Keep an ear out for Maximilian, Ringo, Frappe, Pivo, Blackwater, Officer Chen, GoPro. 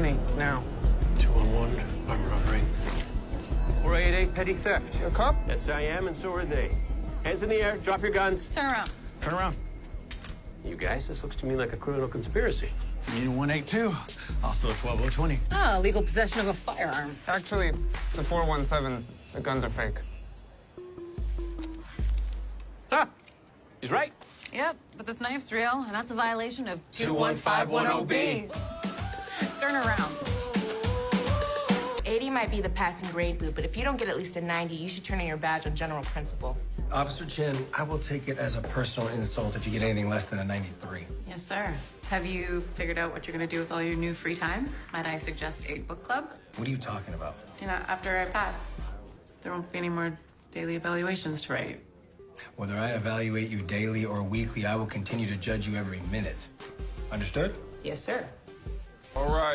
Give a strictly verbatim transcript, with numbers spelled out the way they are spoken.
money now. two one one, I'm robbery. four eighty-eight, petty theft. You a cop? Yes, I am, and so are they. Hands in the air, drop your guns. Turn around. Turn around. You guys, this looks to me like a criminal conspiracy. You one eighty-two, also twelve oh twenty. Ah, illegal possession of a firearm. Actually, the four one seven, the guns are fake. Ah, he's right. Yep, but this knife's real, and that's a violation of two one five one zero B. Turn around. eighty might be the passing grade, Lou, but if you don't get at least a ninety, you should turn in your badge on general principle. Officer Chen, I will take it as a personal insult if you get anything less than a ninety-three. Yes, sir. Have you figured out what you're going to do with all your new free time? Might I suggest a book club? What are you talking about? You know, after I pass, there won't be any more daily evaluations to write. Whether I evaluate you daily or weekly, I will continue to judge you every minute. Understood? Yes, sir. All right.